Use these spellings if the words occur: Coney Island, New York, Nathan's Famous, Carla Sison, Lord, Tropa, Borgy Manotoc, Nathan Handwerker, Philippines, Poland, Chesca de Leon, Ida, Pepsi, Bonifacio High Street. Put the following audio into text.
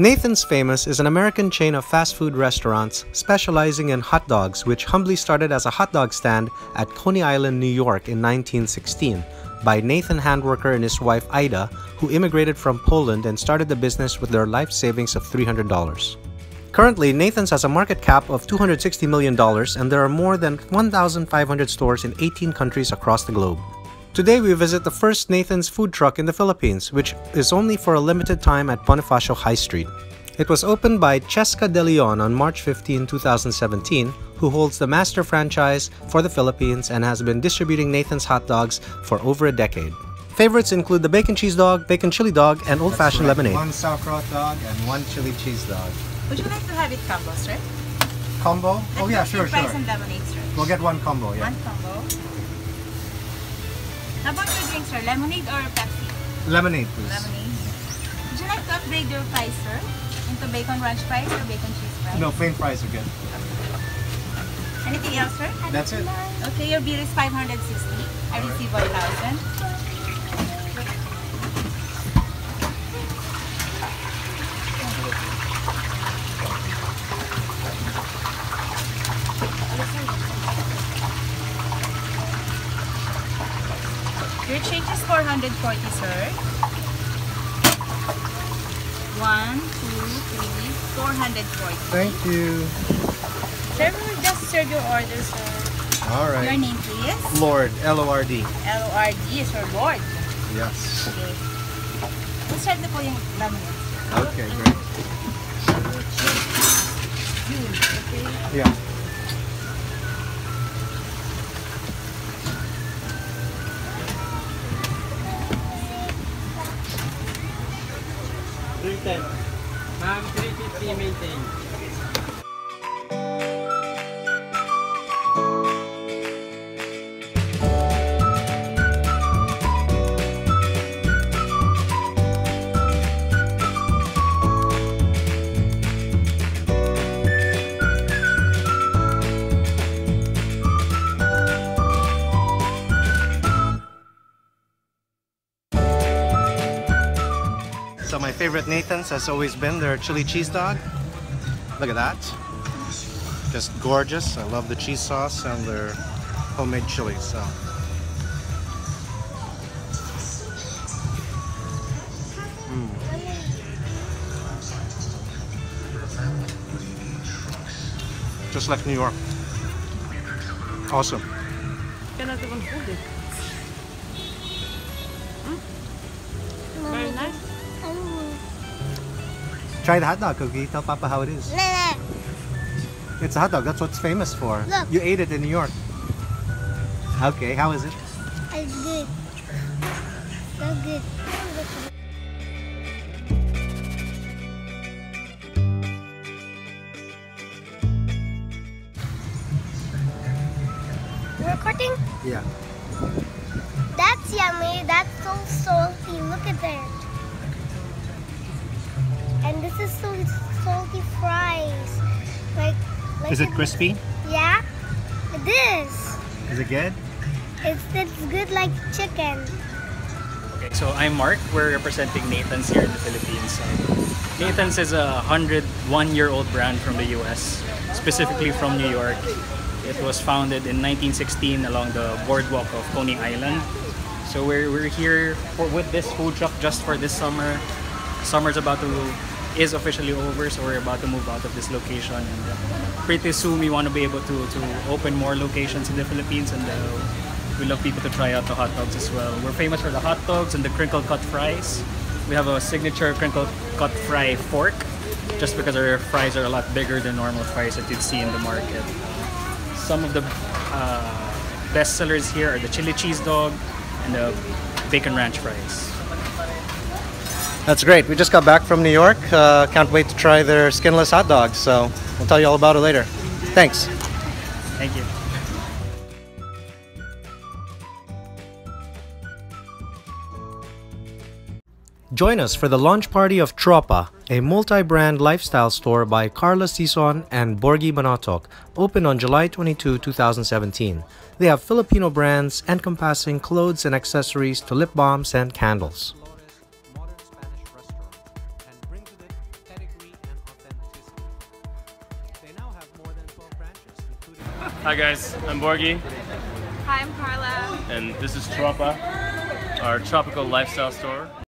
Nathan's Famous is an American chain of fast food restaurants specializing in hot dogs, which humbly started as a hot dog stand at Coney Island, New York in 1916 by Nathan Handwerker and his wife Ida, who immigrated from Poland and started the business with their life savings of $300. Currently, Nathan's has a market cap of $260 million and there are more than 1,500 stores in 18 countries across the globe. Today we visit the first Nathan's food truck in the Philippines, which is only for a limited time at Bonifacio High Street. It was opened by Chesca de Leon on March 15, 2017, who holds the master franchise for the Philippines and has been distributing Nathan's hot dogs for over a decade. Favorites include the bacon cheese dog, bacon chili dog, and old-fashioned lemonade. One sauerkraut dog and one chili cheese dog. Would you like to have it combo, sir? Combo? And oh yeah, sure. And lemonade, sir. We'll get one combo, yeah. One combo. How about your drinks, sir? Lemonade or Pepsi? Lemonade, please. Lemonade. Would you like to upgrade your fries, sir? Into bacon ranch fries or bacon cheese fries? No, plain fries are good. Okay. Anything else, sir? That's it. Okay, your bill is 560. I receive 1,000. Your change is 440, sir. 1, 2, 3, 440. Thank you. Sir, we will just serve your order, sir. All right. Your name, please? Lord, L-O-R-D. L-O-R-D is for Lord. Yes. Okay. We'll start the yung laminate. Okay, great. Okay. Yeah. Ma'am, 350 maintain. So my favorite Nathan's has always been their chili cheese dog. Look at that. Just gorgeous. I love the cheese sauce and their homemade chili. So. Just like New York. Awesome. Very nice. Try the hot dog, Cookie. Tell Papa how it is. It's a hot dog. That's what it's famous for. Look. You ate it in New York. Okay, how is it? It's good. So good. You're recording? Yeah. That's yummy. That's so salty. Look at that. And this is so salty fries. Like is it crispy? Yeah, it is. Is it good? It's good like chicken. Okay, so I'm Mark. We're representing Nathan's here in the Philippines. Nathan's is a 101-year-old brand from the US, specifically from New York. It was founded in 1916 along the boardwalk of Coney Island. So we're here with this food truck just for this summer. Summer's about to is officially over, so we're about to move out of this location, and pretty soon we want to be able to open more locations in the Philippines, and we love people to try out the hot dogs as well. We're famous for the hot dogs and the crinkle cut fries. We have a signature crinkle cut fry fork just because our fries are a lot bigger than normal fries that you'd see in the market. Some of the best sellers here are the chili cheese dog and the bacon ranch fries. That's great. We just got back from New York. Can't wait to try their skinless hot dogs. So we'll tell you all about it later. Thanks. Thank you. Join us for the launch party of Tropa, a multi-brand lifestyle store by Carla Sison and Borgy Manotoc, opened on July 22, 2017. They have Filipino brands encompassing clothes and accessories to lip balms and candles. Hi guys, I'm Borgy. Hi, I'm Carla. And this is Tropa, our tropical lifestyle store.